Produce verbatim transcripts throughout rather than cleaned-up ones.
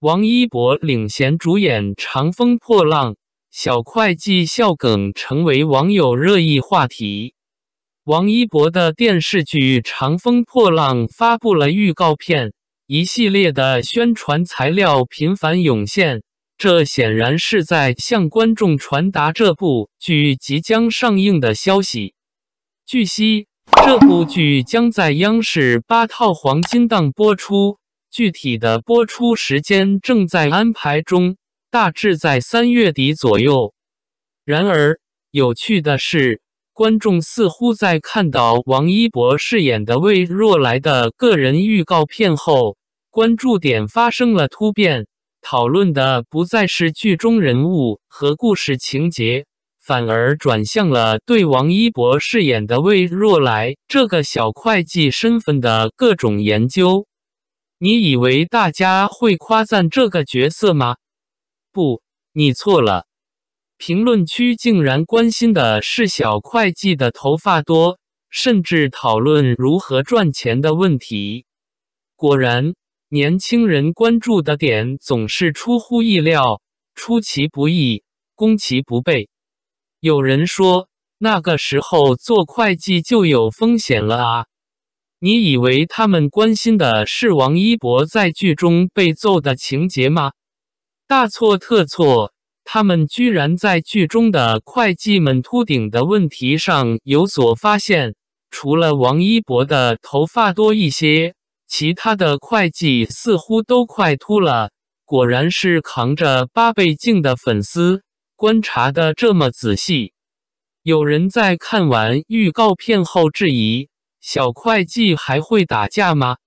王一博领衔主演《长风破浪》，小会计笑梗成为网友热议话题。王一博的电视剧《长风破浪》发布了预告片，一系列的宣传材料频繁涌现，这显然是在向观众传达这部剧即将上映的消息。据悉，这部剧将在央视八套黄金档播出，具体的播出时间正在安排中，大致在三月底左右。然而，有趣的是，观众似乎在看到王一博饰演的魏若来的个人预告片后，关注点发生了突变，讨论的不再是剧中人物和故事情节，反而转向了对王一博饰演的魏若来这个小会计身份的各种研究。你以为大家会夸赞这个角色吗？不，你错了。评论区竟然关心的是小会计的头发多，甚至讨论如何赚钱的问题。果然，年轻人关注的点总是出乎意料，出其不意，攻其不备。有人说，那个时候做会计就有风险了啊！你以为他们关心的是王一博在剧中被揍的情节吗？大错特错，他们居然在剧中的会计们秃顶的问题上有所发现。除了王一博的头发多一些，其他的会计似乎都快秃了。果然是扛着八倍镜的粉丝，观察得这么仔细。有人在看完预告片后质疑，小会计还会打架吗？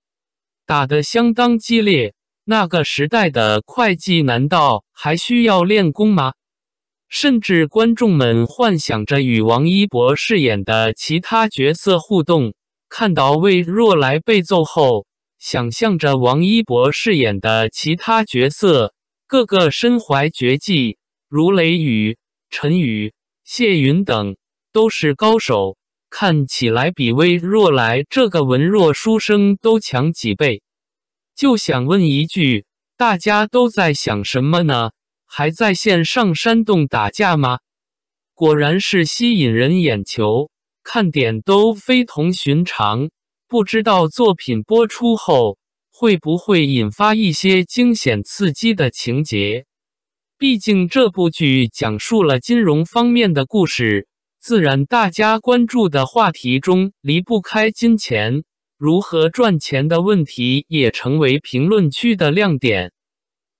打得相当激烈，那个时代的会计难道还需要练功吗？甚至观众们幻想着与王一博饰演的其他角色互动，看到魏若来被揍后，想象着王一博饰演的其他角色，个个身怀绝技，如雷雨、陈宇、谢云等都是高手，看起来比魏若来这个文弱书生都强几倍。就想问一句，大家都在想什么呢？还在线上煽动打架吗？果然是吸引人眼球，看点都非同寻常，不知道作品播出后会不会引发一些惊险刺激的情节。毕竟这部剧讲述了金融方面的故事，自然大家关注的话题中离不开金钱，如何赚钱的问题也成为评论区的亮点。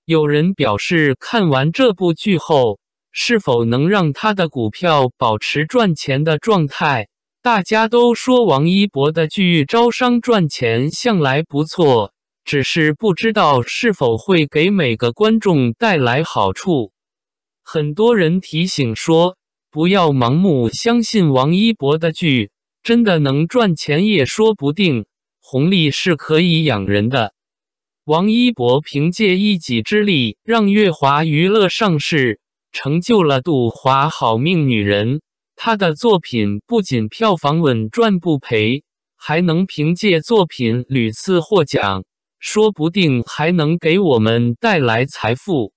有人表示，看完这部剧后，是否能让他的股票保持赚钱的状态？大家都说王一博的剧招商赚钱向来不错，只是不知道是否会给每个观众带来好处。很多人提醒说，不要盲目相信王一博的剧，真的能赚钱也说不定，红利是可以养人的。王一博凭借一己之力让乐华娱乐上市，成就了杜华好命女人，她的作品不仅票房稳赚不赔，还能凭借作品屡次获奖，说不定还能给我们带来财富。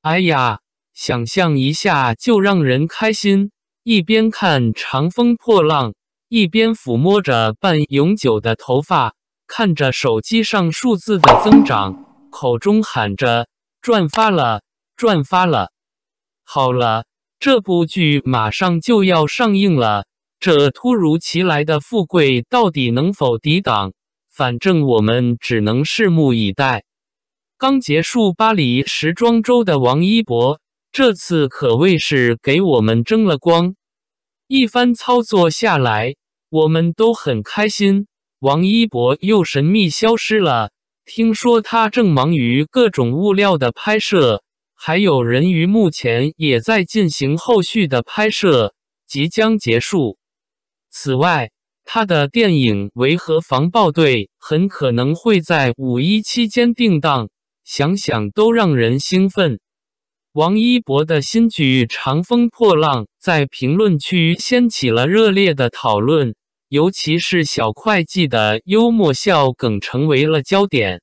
哎呀，想象一下就让人开心，一边看《长风破浪》，一边抚摸着半永久的头发，看着手机上数字的增长，口中喊着赚发了，赚发了。好了，这部剧马上就要上映了，这突如其来的富贵到底能否抵挡？反正我们只能拭目以待。刚结束巴黎时装周的王一博，这次可谓是给我们争了光。一番操作下来，我们都很开心。王一博又神秘消失了，听说他正忙于各种物料的拍摄，还有人鱼目前也在进行后续的拍摄，即将结束。此外，他的电影《维和防暴队》很可能会在五一期间定档，想想都让人兴奋。王一博的新剧《长风破浪》在评论区掀起了热烈的讨论，尤其是小会计的幽默笑梗成为了焦点。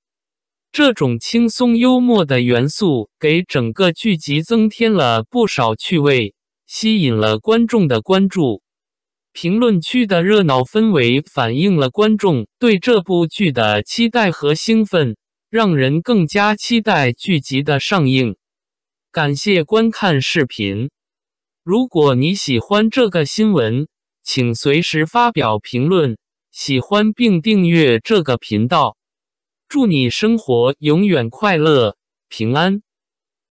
这种轻松幽默的元素给整个剧集增添了不少趣味，吸引了观众的关注。评论区的热闹氛围反映了观众对这部剧的期待和兴奋，让人更加期待剧集的上映。感谢观看视频。如果你喜欢这个新闻，请随时发表评论，喜欢并订阅这个频道。祝你生活永远快乐、平安。